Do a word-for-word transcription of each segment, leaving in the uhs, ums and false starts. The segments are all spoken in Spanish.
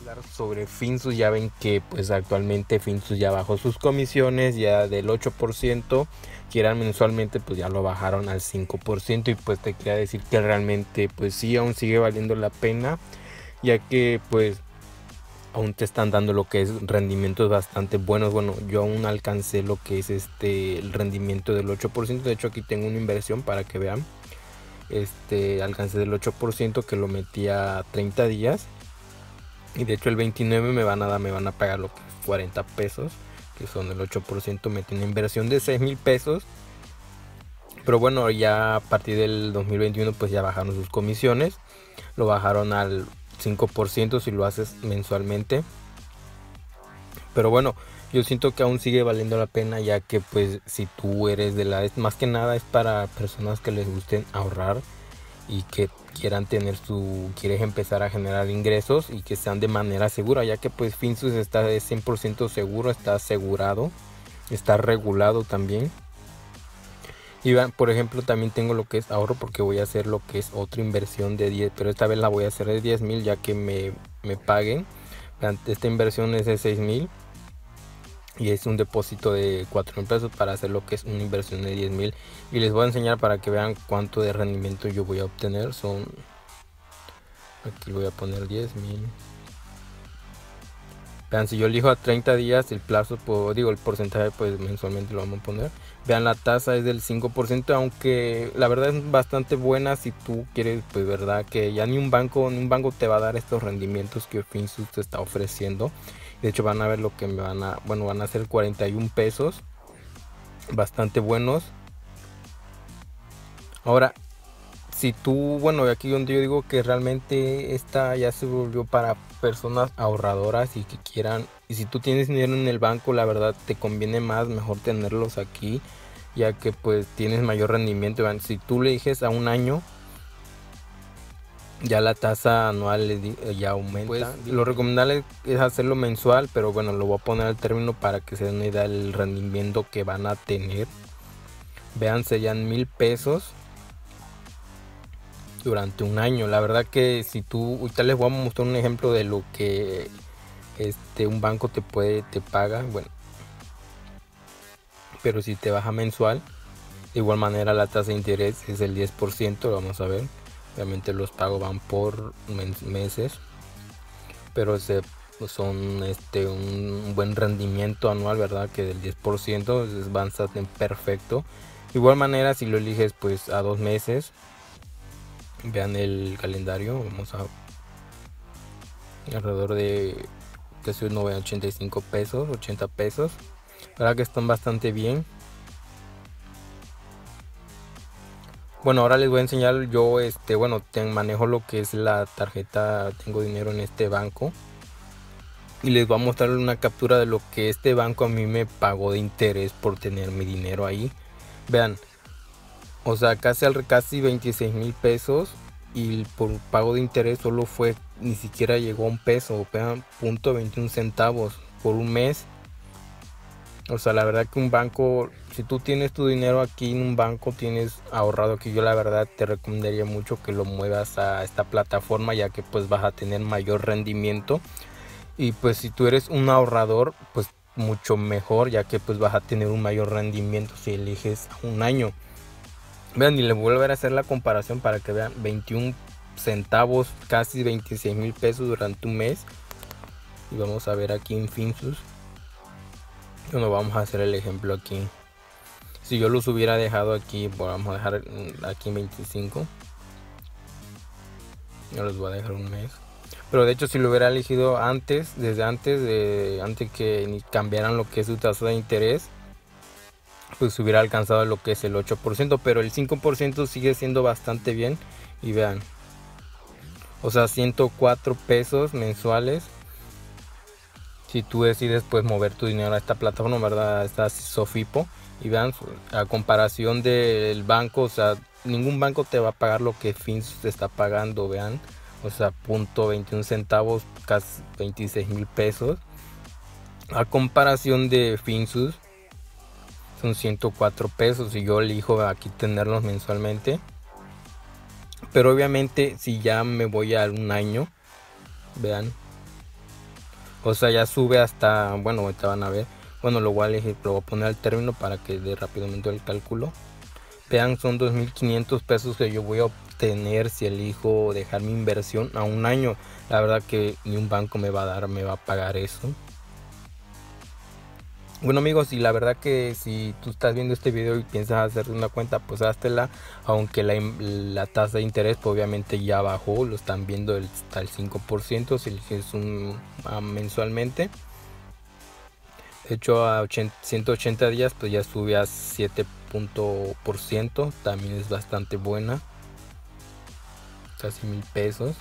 hablar sobre Finsus. Ya ven que pues actualmente Finsus ya bajó sus comisiones, ya del ocho por ciento que eran mensualmente, pues ya lo bajaron al cinco por ciento, y pues te quería decir que realmente pues sí, aún sigue valiendo la pena, ya que pues aún te están dando lo que es rendimientos bastante buenos. Bueno, yo aún alcancé lo que es este el rendimiento del ocho por ciento, de hecho aquí tengo una inversión para que vean. Este, alcancé del ocho por ciento que lo metí a treinta días, y de hecho el veintinueve me van a dar, me van a pagar los cuarenta pesos, que son el ocho por ciento. Metí una inversión de seis mil pesos, pero bueno, ya a partir del dos mil veintiuno pues ya bajaron sus comisiones, lo bajaron al cinco por ciento si lo haces mensualmente. Pero bueno, yo siento que aún sigue valiendo la pena, ya que pues si tú eres de la... Más que nada es para personas que les gusten ahorrar y que quieran tener su... Quieres empezar a generar ingresos y que sean de manera segura, ya que pues Finsus está de cien por ciento seguro, está asegurado, está regulado también. Y por ejemplo también tengo lo que es ahorro, porque voy a hacer lo que es otra inversión de diez, pero esta vez la voy a hacer de diez mil, ya que me, me paguen. Esta inversión es de seis mil. Y es un depósito de cuatro mil pesos para hacer lo que es una inversión de diez mil. Y les voy a enseñar para que vean cuánto de rendimiento yo voy a obtener. Son... Aquí voy a poner diez mil. Vean, si yo elijo a treinta días el plazo, pues, digo, el porcentaje, pues mensualmente lo vamos a poner. Vean, la tasa es del cinco por ciento, aunque la verdad es bastante buena si tú quieres, pues verdad, que ya ni un banco, ni un banco te va a dar estos rendimientos que Finsus te está ofreciendo. De hecho van a ver lo que me van a... Bueno, van a ser cuarenta y un pesos. Bastante buenos. Ahora, si tú... Bueno, aquí donde yo digo que realmente esta ya se volvió para personas ahorradoras y que quieran... Y si tú tienes dinero en el banco, la verdad te conviene más, mejor tenerlos aquí, ya que pues tienes mayor rendimiento. Si tú le dijes a un año... Ya la tasa anual ya aumenta. Pues, lo recomendable es hacerlo mensual, pero bueno, lo voy a poner al término para que se den una idea del rendimiento que van a tener. Vean, serían mil pesos durante un año. La verdad que si tú... Ahorita les voy a mostrar un ejemplo de lo que este un banco te puede, te paga. Bueno, pero si te baja mensual, de igual manera la tasa de interés es el diez por ciento, lo vamos a ver. Obviamente los pagos van por meses, pero se, son este, un buen rendimiento anual, ¿verdad? Que del diez por ciento es bastante perfecto. De igual manera, si lo eliges pues a dos meses, vean el calendario, vamos a alrededor de casi ochenta y cinco pesos, ochenta pesos, ¿verdad? Que están bastante bien. Bueno, ahora les voy a enseñar yo, este, bueno, te manejo lo que es la tarjeta, tengo dinero en este banco. Y les voy a mostrar una captura de lo que este banco a mí me pagó de interés por tener mi dinero ahí. Vean, o sea, casi, casi veintiséis mil pesos, y por pago de interés solo fue, ni siquiera llegó a un peso, vean, punto veintiún centavos por un mes. O sea, la verdad que un banco, si tú tienes tu dinero aquí en un banco, tienes ahorrado aquí, yo la verdad te recomendaría mucho que lo muevas a esta plataforma, ya que pues vas a tener mayor rendimiento. Y pues si tú eres un ahorrador, pues mucho mejor, ya que pues vas a tener un mayor rendimiento si eliges un año. Vean, y les voy a volver a hacer la comparación para que vean, veintiún centavos, casi veintiséis mil pesos durante un mes. Y vamos a ver aquí en Finsus. Bueno, vamos a hacer el ejemplo aquí. Si yo los hubiera dejado aquí, pues vamos a dejar aquí veinticinco. Yo los voy a dejar un mes. Pero de hecho, si lo hubiera elegido antes, desde antes de antes que cambiaran lo que es su tasa de interés, pues hubiera alcanzado lo que es el ocho por ciento. Pero el cinco por ciento sigue siendo bastante bien. Y vean, o sea, ciento cuatro pesos mensuales. Si tú decides pues mover tu dinero a esta plataforma, ¿verdad? Esta Sofipo. Y vean, a comparación del banco, o sea, ningún banco te va a pagar lo que Finsus te está pagando, vean. O sea, punto veintiún centavos, casi veintiséis mil pesos. A comparación de Finsus, son ciento cuatro pesos. Y yo elijo aquí tenerlos mensualmente. Pero obviamente, si ya me voy a un año, vean. o sea, ya sube hasta, bueno, ahorita van a ver. Bueno, lo voy a elegir, pero voy a poner el término para que dé rápidamente el cálculo. Vean, son dos mil quinientos pesos que yo voy a obtener si elijo dejar mi inversión a un año. La verdad que ni un banco me va a dar, me va a pagar eso. Bueno amigos, y la verdad que si tú estás viendo este video y piensas hacerte una cuenta, pues háztela, aunque la, la tasa de interés pues obviamente ya bajó, lo están viendo hasta el cinco por ciento si eliges un, a, mensualmente. De hecho a ciento ochenta días pues ya sube a siete punto por ciento, también es bastante buena, casi mil pesos.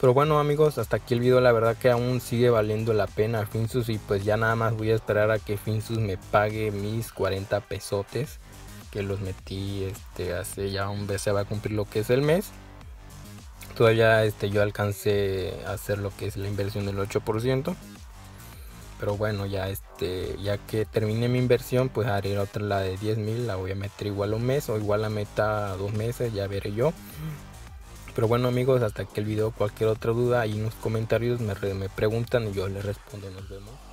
Pero bueno amigos, hasta aquí el video, la verdad que aún sigue valiendo la pena Finsus, y pues ya nada más voy a esperar a que Finsus me pague mis cuarenta pesotes que los metí este hace ya un mes. Se va a cumplir lo que es el mes. Todavía este yo alcancé a hacer lo que es la inversión del ocho por ciento, pero bueno, ya este ya que termine mi inversión pues haré otra, la de diez mil, la voy a meter igual a un mes o igual la meta a dos meses, ya veré yo. Pero bueno amigos, hasta aquí el video. Cualquier otra duda ahí en los comentarios me, me preguntan y yo les respondo. Nos vemos.